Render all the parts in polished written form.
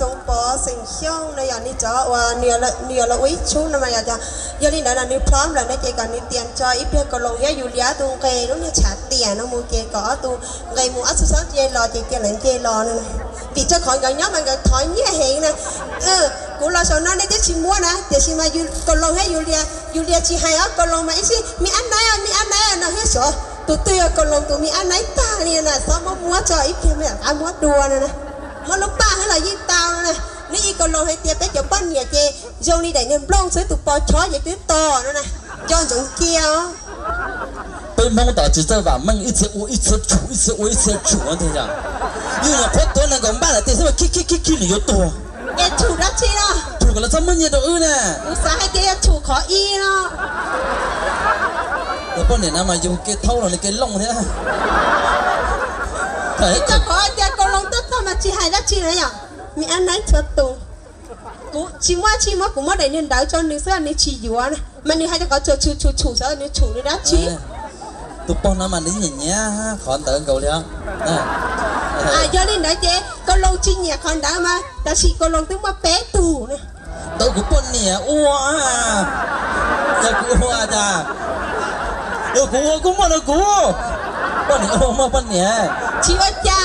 จงปอสิงเชียงในอย่างนี้จ้าว่าเนื้อละอุ้ยชูนั่นมาอย่างจ้าอย่างนี้เดี๋ยวเราพร้อมแล้วในใจกันนี่เตรียมใจอีเพื่อนก็ลงยาอยู่เลี้ยตรงเกย์นู้นเนี่ยฉาเตี่ยน้องมูเกย์ก็ตัวไงมูอัศสักเจรอเจเตี่ยหลังเจรอนั่นเลยปีเจ้าของกันย้อมมันก็ถอยเงี้ยเหงนะกูรอสอนนั่นได้เด็กชิมัวนะเด็กชิมาอยู่ก็ลงให้อยู่เลี้ยชีไฮอัพก็ลงมาอีสิมีอันไหนนะเฮ้ยจ้าตัวเตี้ยก็ลงตัวมีอันไหนตาเนี่ยนะซ้อมมัวจ่อยอีเพื่อนไม่เอามัวดัวนะนะมันลูกป้าให้เรายิ่งตาวนะนี่อีกคนลงให้เตี้ยแต่จะปั้นเนี่ยเจโยนนี่ได้เงินบล็อกซื้อตุ๊กปอช้อยอย่างตื้อต่อนั่นนะย้อนจงเกี้ยว被蒙到只在碗焖一直煮啊！这样，有人活多那个慢了，但是我去你又多。也煮了去了。煮了这么热都饿呢。有啥还得要煮可以了。我帮你拿嘛，就给偷了，你给弄去啊。你这可这个弄得他们只害得起来呀？你安哪吃多？我青蛙，我没得人打仗，你说你吃油啊？那你还得搞煮啥？你煮你哪吃？ตุ๊ป้องน้ำมันนี่อย่างเงี้ยฮะขอนเติร์นเกาหลีอ่ะเยอะเลยนะเจ๊ก็ลงชิ้นเนี่ยขอนเติร์นมาแต่สิก็ลงถึงมาเป๊ะตู่เนี่ยตัวกูป้นเนี่ยอ้วกเจ้ากูอ้วกจ้ากูหมดเลยกูป้นเนี่ยอ้วกมากป้นเนี่ยชิวจ้า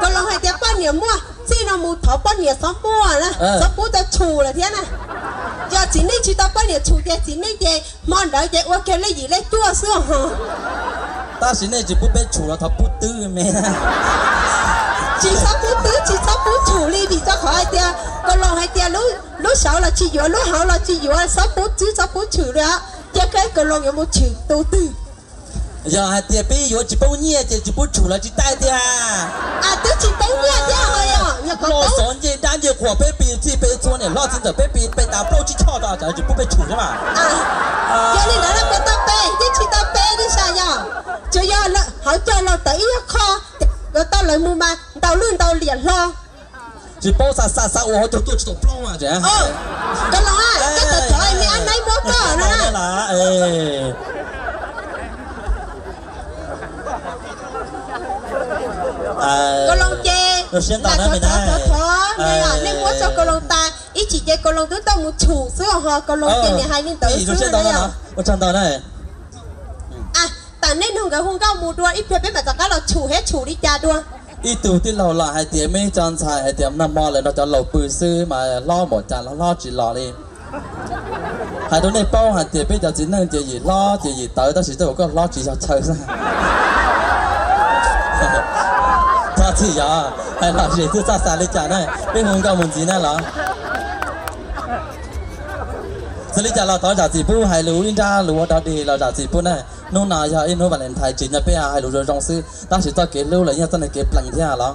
ก็ลงให้เจ๊ป้นเนี่ยมั่วซีนอมูถอป้นเนี่ยซ้อมมั่วนะซ้อมปูจะชูเลยเท่านั้นยาจีนี่ชิตาป้นเนี่ยชูเจ๊จีนี่เจ๊มอนเด้อเจ๊ว่าแกเล่ยหยีเล่ยตัวเสื้อห่อ但是那就不被处了，他不对咩？只差不对，只差不处理，比较好一点。个龙还点，路少了只有，路好了只有，差不只差不处了。这个个龙有冇处都对。要还点比有只包捏，只不处了只带的啊。啊，都只包捏的好呀，你讲。老少简单的火被比最被做呢，老真的被打爆去敲打，就不被处了嘛。啊，叫你来了不打背，你去打背你啥呀？จะย่อละเขาจะเราแต่อีกข้อเราต้องเลยมูมาเราลื่นเราเหรียญล้อจีบสาวสาวเขาจะปล้องอ่ะเจ้าก็ร้องอ่ะก็จะถอยมีอันไหนบ้างก็นะก็ลงเจแต่ถอยไม่อ่ะนี่มัวจะก็ลงตาอีจีเจก็ลงต้องมุดฉู่เสื้อห่อก็ลงเจเนี่ยให้นี่ตัวเสื้อเนี่ยว่าจำได้ไหมแต่ในหนุ่มกับหุ่นก็มูดด้วยอีเพื่อนเป็นแบบจากการเราฉู่ให้ฉู่ดิจ่าด้วยอีตัวที่เราละให้เตี้ยไม่จานชายให้เตี้ยน้ำมอเลยเราจะเราปืนซื้อมาล่อหมดจานแล้วล่อจีล่อเลยให้ตัวในเป้าให้เตี้ยไปจากจีนั่งเจี๋ยล่อเจี๋ยเต๋อตั้งสิเจ้าก็ล่อจีจะเชิดซะจ้าที่ยาให้เราเสียที่จ้าสายเลยจ่าได้เป็นหุ่นก็มูจีนั่นเหรอสลิดจากเราตอนจากจีบูให้รู้นี่จ้ารู้ว่าเราดีเราจากจีบูนั่นนู่นนายาอินโนวาเลนไทน์จีนจะไปหาให้รู้เรื่องซื้อตั้งสิตัวเกลือเลยเนี่ยตอนนี้เก็บหลังที่หาแล้ว